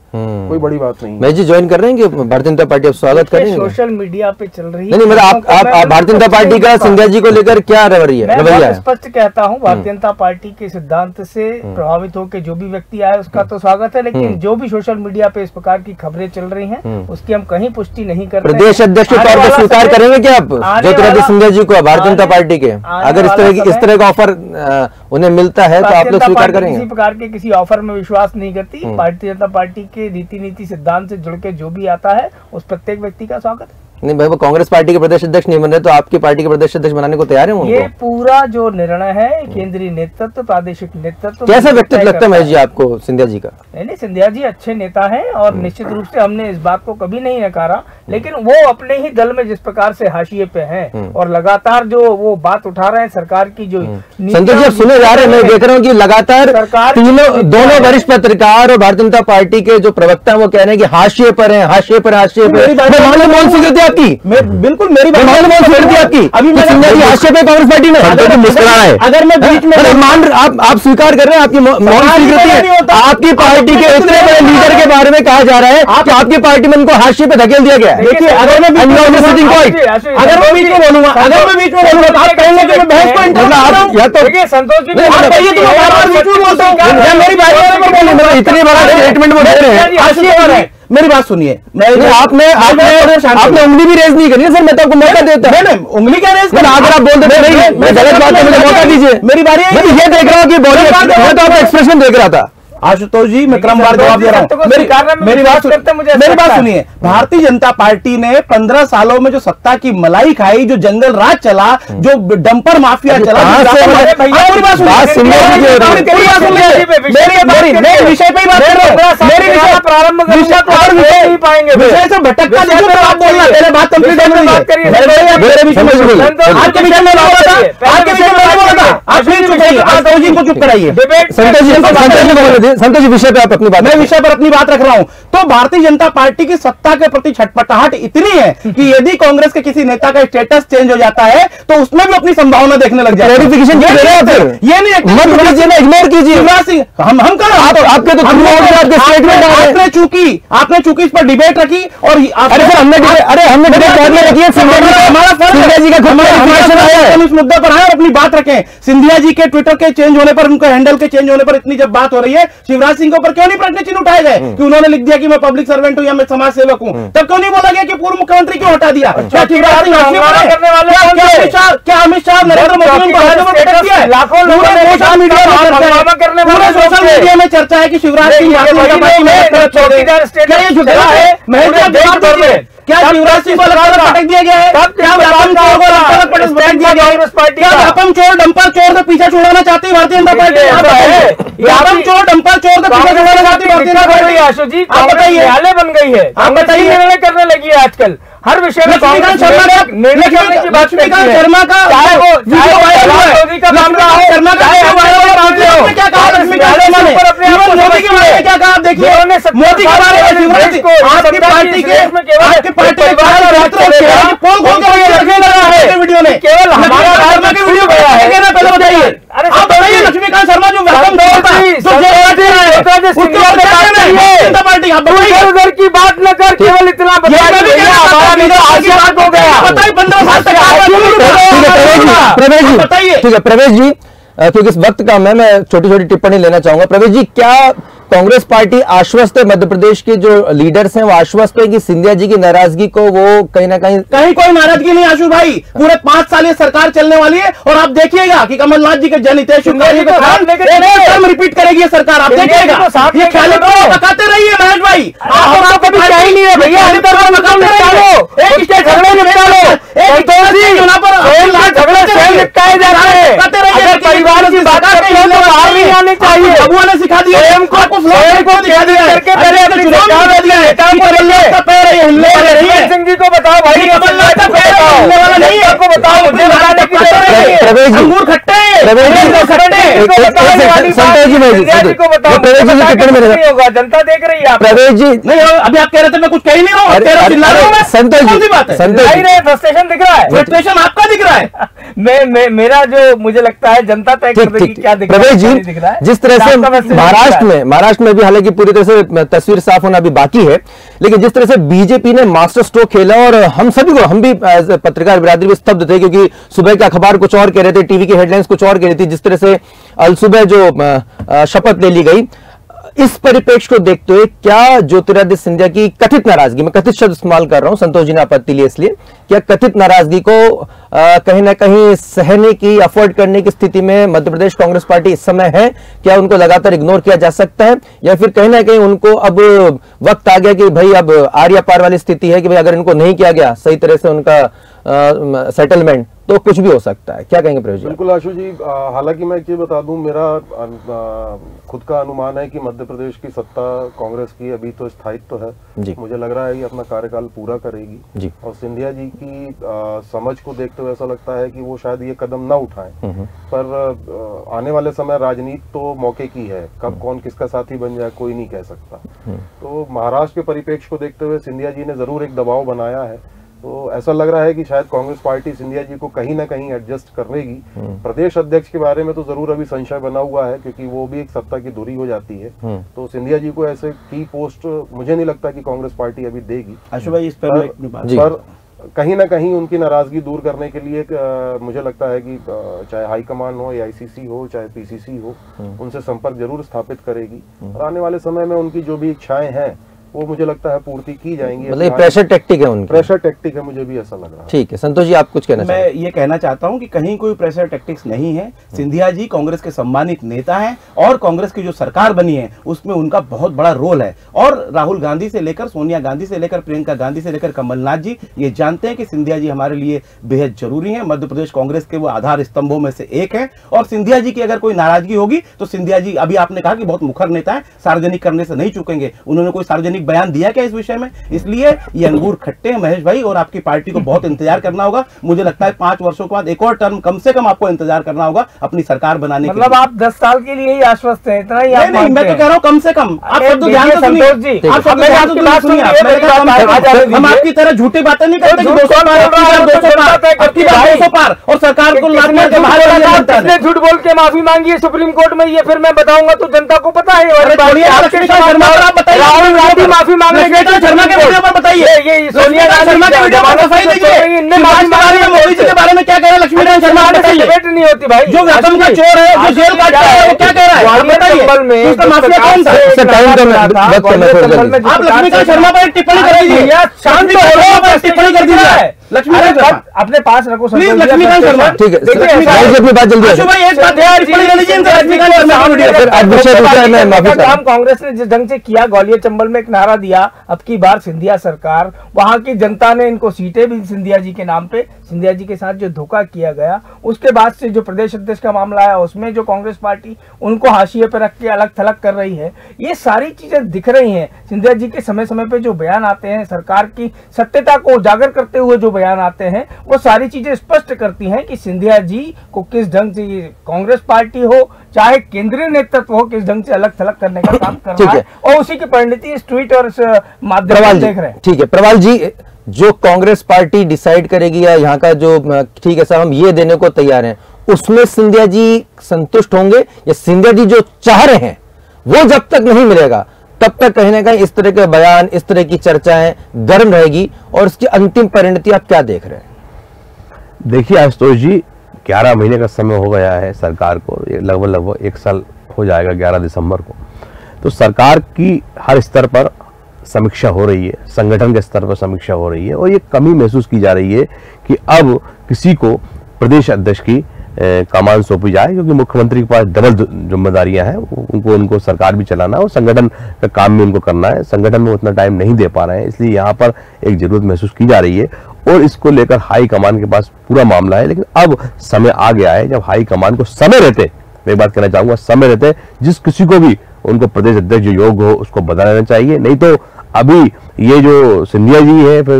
कोई बड़ी बात नहीं। मैं जी ज्वाइन कर रहे हैं कि भारतीय जनता पार्टी, आप स्वागत करें। सोशल मीडिया पे चल रही है, भारतीय जनता पार्टी का सिंधिया जी को लेकर क्या रवैया है? मैं स्पष्ट कहता हूँ, भारतीय जनता पार्टी के सिद्धांत से प्रभावित होकर जो भी व्यक्ति आया का तो स्वागत है, लेकिन जो भी सोशल मीडिया पे इस प्रकार की खबरें चल रही हैं उसकी हम कहीं पुष्टि नहीं कर रहे। प्रदेश अध्यक्ष के तौर पर स्वीकार करेंगे क्या आप ज्योतिरादित्य सिंधिया जी को भारतीय जनता पार्टी के? अगर इस तरह का ऑफर उन्हें मिलता है तो आप लोग स्वीकार करेंगे? किसी प्रकार के किसी ऑफर में विश्वास नहीं करती भारतीय जनता पार्टी के रीति नीति सिद्धांत से जुड़ के जो भी आता है उस प्रत्येक व्यक्ति का स्वागत है। नहीं भाई, वो कांग्रेस पार्टी के प्रदेश अध्यक्ष नहीं बन रहे तो आपकी पार्टी के प्रदेश अध्यक्ष बनाने को तैयार है? ये पूरा जो निर्णय है केंद्रीय नेतृत्व, प्रादेशिक नेतृत्व। कैसा व्यक्तित्व लगता है महेश जी आपको सिंधिया जी का? नहीं, सिंधिया जी अच्छे नेता हैं और निश्चित रूप से हमने इस बात को कभी नहीं नकारा, लेकिन वो अपने ही दल में जिस प्रकार से हाशिए पे हैं और लगातार जो वो बात उठा रहे हैं सरकार की, जो संतोष जी आप सुने जा रहे हैं, मैं देख रहा हूँ की लगातार दोनों वरिष्ठ पत्रकार और भारतीय जनता पार्टी के जो प्रवक्ता है वो कह रहे हैं की हाशिए पर है, हाशिए पर, हाशिए पर। बिल्कुल मेरी आपकी अभी कांग्रेस पार्टी में अगर मैं बीच में आप स्वीकार कर रहे हैं आपकी आपकी पार्टी के इतने बड़े लीडर के बारे में कहा जा रहा है कि आपकी पार्टी में उनको हाशिए पे धकेल दिया गया है। देखिए अगर मैं बीच में बोलूंगा, अगर मैं बीच में बोलूंगा आप कहेंगे कि मैं बहस पॉइंट संतोष इतने बड़ा स्टेटमेंट वो दे रहे हैं। मेरी बात सुनिए, आपने उंगली भी रेज नहीं करी है सर, मैं तो आपको मौका देता हूँ। उंगली क्या रेज कर, अगर आप बोल देते नहीं गलत बात है मुझे मौका दीजिए, मेरी बारी है। ये देख रहा हूँ कि बॉडी मैं तो आपका एक्सप्रेशन देख रहा था। आशुतोष जी मैं क्रमवार जवाब दे रहा हूँ, मेरी बात सुनिए। भारतीय जनता पार्टी ने 15 सालों में जो सत्ता की मलाई खाई, जो जंगल राज चला, जो डंपर माफिया चला, विषय से भटकता को चुप कराइए। संतोष जी विषय पे आप अपनी बात, मैं विषय पर अपनी बात रख रहा हूं। तो भारतीय जनता पार्टी की सत्ता के प्रति छटपटाहट इतनी है कि यदि कांग्रेस के किसी नेता का स्टेटस चेंज हो जाता है तो उसमें भी अपनी संभावना देखने लग जाती है। वेरिफिकेशन ये नहीं, इग्नोर कीजिए हम कर आपके चूंकि आपने चूंकि इस पर डिबेट रखी और इस मुद्दे पर आए और अपनी बात रखें। सिंधिया जी के ट्विटर के चेंज होने पर, उनके हैंडल के चेंज होने पर इतनी जब बात हो रही है, शिवराज सिंह के ऊपर क्यों नहीं प्रश्न चिन्ह उठाए गए कि उन्होंने लिख दिया कि मैं पब्लिक सर्वेंट हूं या मैं समाज सेवक हूं? तब क्यों नहीं बोला गया कि पूर्व मुख्यमंत्री क्यों हटा दिया? क्या अमित शाह नरेंद्र मोदी में चर्चा है कि शिवराज सिंह क्या शिवराज सिंह को पटक दिया गया है? क्या व्यापम चोर डंपर चोर से पीछा छुड़ाना चाहती है भारतीय जनता पार्टी? व्यापम चोर डंपर चोर से पीछा छुड़ाना चाहती है भारतीय जनता पार्टी? आशु जी आप बताइए, हाले बन गई है, आप बताइए निर्णय करने लगी है आजकल हर विषय में। लक्ष्मीकांत शर्मा का केवल हमारा शर्मा की वीडियो गया है, आप बताइए लक्ष्मीकांत शर्मा जो पार्टी की बात न कर केवल इतना बताया हो गया। प्रवेश जी, प्रवेश जी क्योंकि इस वक्त का मैं छोटी छोटी टिप्पणी लेना चाहूंगा। प्रवेश जी क्या कांग्रेस पार्टी आश्वस्त है, मध्य प्रदेश के जो लीडर्स हैं वो आश्वस्त है कि सिंधिया जी की नाराजगी को वो कहीं ना कहीं कोई नाराजगी नहीं। आशु भाई पूरे 5 साल ये सरकार चलने वाली है और आप देखिएगा कि कमलनाथ जी के जनहितेश रिपीट करेगी ये सरकार, आप देखिएगा। बताते रहिए महेश भाई, आपको सिखा दिया सिंह जी को बताओ भाई, आपको बताओ मुझे होगा, जनता देख रही है। प्रवेश जी नहीं, अभी आप कह रहे थे मैं कुछ कह ही नहीं रहा। संतोष जी बात है, फ्रस्ट्रेशन दिख रहा है, फ्रस्ट्रेशन आपका दिख रहा है, मेरा जो मुझे लगता है जनता तय कर देगी क्या दिख रहा है। प्रवेश जी जिस तरह से महाराष्ट्र में भी हालांकि पूरी तरह से तस्वीर साफ होना अभी बाकी है, लेकिन जिस तरह से बीजेपी ने मास्टर स्ट्रोक खेला और हम सभी को, हम भी पत्रकार बिरादरी भी स्तब्ध थे क्योंकि सुबह के अखबार कुछ और कह रहे थे, टीवी की हेडलाइंस कुछ और कह रही थी, जिस तरह से अलसुबह जो शपथ ले ली गई, इस परिप्रेक्ष्य को देखते हुए क्या ज्योतिरादित्य सिंधिया की कथित नाराजगी, मैं कथित शब्द इस्तेमाल कर रहा हूं, संतोष जी ने आपत्ति ली इसलिए, क्या कथित नाराजगी को कहीं ना कहीं सहने की, अफोर्ड करने की स्थिति में मध्य प्रदेश कांग्रेस पार्टी इस समय है? क्या उनको लगातार इग्नोर किया जा सकता है, या फिर कहीं ना कहीं उनको अब वक्त आ गया कि भाई अब आर्या पार वाली स्थिति है कि भाई अगर इनको नहीं किया गया सही तरह से उनका सेटलमेंट तो कुछ भी हो सकता है? क्या कहेंगे प्रवेश जी? बिल्कुल आशु जी, हालांकि मैं ये बता दूं, मेरा खुद का अनुमान है कि मध्य प्रदेश की सत्ता कांग्रेस की अभी तो स्थायित्व तो है, मुझे लग रहा है ये अपना कार्यकाल पूरा करेगी जी। और सिंधिया जी की समझ को देखते हुए ऐसा लगता है कि वो शायद ये कदम ना उठाएं, पर आने वाले समय राजनीति तो मौके की है, कब कौन किसका साथी बन जाए कोई नहीं कह सकता। तो महाराष्ट्र के परिप्रेक्ष्य को देखते हुए सिंधिया जी ने जरूर एक दबाव बनाया है, तो ऐसा लग रहा है कि शायद कांग्रेस पार्टी सिंधिया जी को कहीं ना कहीं एडजस्ट करेगी। प्रदेश अध्यक्ष के बारे में तो जरूर अभी संशय बना हुआ है, क्योंकि वो भी एक सत्ता की दूरी हो जाती है। तो सिंधिया जी को ऐसे की पोस्ट मुझे नहीं लगता कि कांग्रेस पार्टी अभी देगी। आशु भाई, इस पर कहीं ना कहीं उनकी नाराजगी दूर करने के लिए मुझे लगता है कि चाहे हाईकमान हो या आईसीसी हो चाहे पीसीसी हो, उनसे संपर्क जरूर स्थापित करेगी और आने वाले समय में उनकी जो भी इच्छाएं हैं वो मुझे लगता है पूर्ति की जाएंगी। मतलब प्रेशर टैक्टिक है उनकी, प्रेशर टैक्टिक है, मुझे भी ऐसा लग रहा है। ठीक है संतोष जी, आप कुछ कहना? मैं ये कहना चाहता हूँ कि कहीं कोई प्रेशर टैक्टिक्स नहीं है। सिंधिया जी कांग्रेस के सम्मानित नेता हैं और कांग्रेस की जो सरकार बनी है उसमें उनका बहुत बड़ा रोल है, और राहुल गांधी से लेकर सोनिया गांधी से लेकर प्रियंका गांधी से लेकर कमलनाथ जी ये जानते हैं कि सिंधिया जी हमारे लिए बेहद जरूरी है। मध्य प्रदेश कांग्रेस के वो आधार स्तंभों में से एक है, और सिंधिया जी की अगर कोई नाराजगी होगी तो सिंधिया जी, अभी आपने कहा कि बहुत मुखर नेता है, सार्वजनिक करने से नहीं चूकेंगे। उन्होंने कोई सार्वजनिक बयान दिया क्या इस विषय में? इसलिए ये अंगूर खट्टे हैं महेश भाई, और आपकी पार्टी को बहुत इंतजार करना होगा। मुझे लगता है 5 वर्षों के बाद एक और टर्म कम से कम आपको इंतजार करना होगा अपनी सरकार बनाने के लिए। मतलब आप 10 साल के लिए ही आश्वस्त हैं? इतना ही आप नहीं, मैं तो कह रहा हूं कम से कम आप तो ध्यान से सुनिए, आप हम आपकी तरह झूठी बातें नहीं करते। 200 पार और सरकार को झूठ बोल के माफी मांगिए सुप्रीम कोर्ट में, ये फिर मैं बताऊंगा तो जनता को पता है। माफी मांगने के वीडियो पर बताइए, ये सोनिया शर्मा के वीडियो पर सफाई दीजिए, इनने माफी मांगी है। मोदी जी के बारे में क्या कह रहे हैं लक्ष्मीनारायण शर्मा? डिबेट नहीं होती भाई, जो रकम का चोर है, जो जेल काटता है, वो क्या कह रहा है बताइए, उसका माफिया कौन था? आप लक्ष्मीनारायण शर्मा पर टिप्पणी कर दीजिए, शांति पर टिप्पणी कर दीजिए, लक्ष्मीनारायण अपने पास रखो प्लीज, लक्ष्मीकांत शर्मा। ठीक है अपनी बात जल्दी लक्ष्मीकांत, काम कांग्रेस ने जिस ढंग से किया, ग्वालियर चंबल में एक नारा दिया अब की बार सिंधिया सरकार, वहां की जनता ने इनको सीटें भी सिंधिया जी के नाम पे, सिंधिया जी के साथ जो धोखा किया गया, उसके बाद से जो प्रदेश अध्यक्ष का मामला आया उसमें जो कांग्रेस पार्टी उनको हाशिए पे रख के अलग थलग कर रही है, ये सारी चीजें दिख रही है। सिंधिया जी के समय समय पे जो बयान आते हैं, सरकार की सत्यता को उजागर करते हुए जो बयान आते हैं, वो सारी चीजें स्पष्ट करती हैं कि सिंधिया जी को किस ढंग से ये कांग्रेस पार्टी हो चाहे केंद्रीय नेतृत्व हो किस ढंग से अलग थलग करने का काम कर रहा है, और उसी की परिणति इस ट्वीट और इस माध्यम से देख रहे हैं। ठीक है प्रभाल जी, जो कांग्रेस पार्टी डिसाइड करेगी या यहाँ का जो ठीक है सर हम ये देने को तैयार हैं, उसमें सिंधिया जी संतुष्ट होंगे, या सिंधिया जी जो चाह रहे हैं वो जब तक नहीं मिलेगा तब तक कहीं ना कहीं इस तरह के बयान, इस तरह की चर्चाएं गर्म रहेगी, और इसकी अंतिम परिणति आप क्या देख रहे हैं? देखिए आशुतोष जी, 11 महीने का समय हो गया है सरकार को, लगभग 1 साल हो जाएगा 11 दिसंबर को। तो सरकार की हर स्तर पर समीक्षा हो रही है, संगठन के स्तर पर समीक्षा हो रही है, और ये कमी महसूस की जा रही है कि अब किसी को प्रदेश अध्यक्ष की कमान सौंपी जाए, क्योंकि मुख्यमंत्री के पास डबल जिम्मेदारियां हैं, उनको सरकार भी चलाना है और संगठन का काम भी उनको करना है, संगठन में उतना टाइम नहीं दे पा रहे हैं, इसलिए यहाँ पर एक जरूरत महसूस की जा रही है, और इसको लेकर हाई कमान के पास पूरा मामला है। लेकिन अब समय आ गया है जब हाई कमान को समय रहते, मैं एक बात कहना चाहूंगा, समय रहते जिस किसी को भी उनको प्रदेश अध्यक्ष जो योग्य हो उसको बदलना चाहिए, नहीं तो अभी ये जो सिंधिया जी है, फिर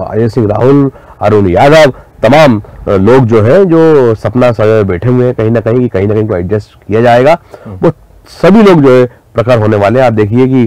अजय सिंह, राहुल, अरुण यादव, तमाम लोग जो हैं जो सपना सजाए बैठे हुए हैं कहीं ना कहीं को एडजस्ट किया जाएगा, वो सभी लोग जो है प्रखर होने वाले हैं। आप देखिए कि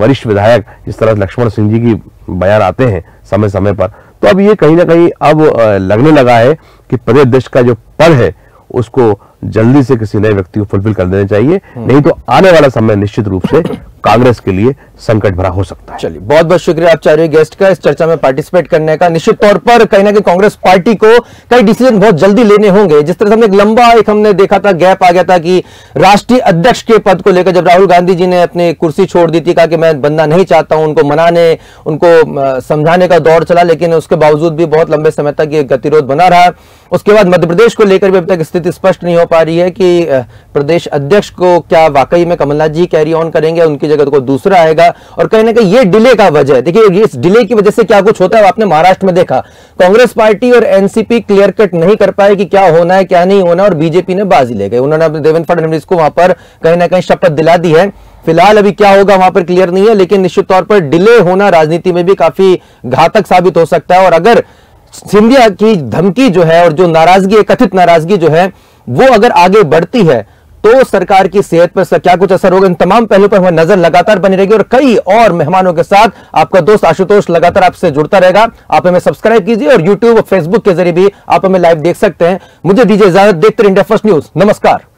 वरिष्ठ विधायक जिस तरह लक्ष्मण सिंह जी की बयान आते हैं समय समय पर, तो अब ये कहीं ना कहीं अब लगने लगा है कि प्रदेश अध्यक्ष का जो पद है उसको जल्दी से किसी नए व्यक्ति को फुलफिल कर देने चाहिए, नहीं तो आने वाला समय निश्चित रूप से कांग्रेस के लिए संकट भरा हो सकता है। चलिए, बहुत बहुत शुक्रिया आप चारों गेस्ट का इस चर्चा में पार्टिसिपेट करने का। निश्चित तौर पर कहीं ना कहीं कांग्रेस पार्टी को कई डिसीजन बहुत जल्दी लेने होंगे। जिस तरह से हमने एक लंबा एक हमने देखा था गैप आ गया था कि राष्ट्रीय अध्यक्ष के पद को लेकर जब राहुल गांधी जी ने अपनी कुर्सी छोड़ दी थी, कहा कि मैं बनना नहीं चाहता हूं, उनको मनाने उनको समझाने का दौर चला, लेकिन उसके बावजूद भी बहुत लंबे समय तक ये गतिरोध बना रहा। उसके बाद मध्य प्रदेश को लेकर भी अब तक स्थिति स्पष्ट नहीं हो पा रही है कि प्रदेश अध्यक्ष को क्या वाकई में कमलनाथ जी कैरी ऑन करेंगे, उनकी जगह को दूसरा आएगा, और कहीं ना कहीं ये डिले का वजह है। देखिए इस डिले की वजह से क्या कुछ होता है आपने महाराष्ट्र में देखा। कांग्रेस पार्टी और एनसीपी क्लियर कट नहीं कर पाए कि क्या होना है क्या नहीं होना, और बीजेपी ने बाजी ले गई। उन्होंने अपने देवेंद्र फडणवीस को वहां पर कहीं ना कहीं शपथ दिला दी है। फिलहाल अभी क्या होगा वहां पर क्लियर नहीं है, लेकिन निश्चित तौर पर डिले होना राजनीति में भी काफी घातक साबित हो सकता है। और अगर सिंधिया की धमकी जो है और जो नाराजगी, कथित नाराजगी जो है वो अगर आगे बढ़ती है तो सरकार की सेहत पर क्या कुछ असर होगा, इन तमाम पहलुओं पर हमारी नजर लगातार बनी रहेगी। और कई और मेहमानों के साथ आपका दोस्त आशुतोष लगातार आपसे जुड़ता रहेगा। आप हमें सब्सक्राइब कीजिए और यूट्यूब और फेसबुक के जरिए भी आप हमें लाइव देख सकते हैं। मुझे दीजिए इजाजत, देखते रहिए इंडिया फर्स्ट न्यूज। नमस्कार।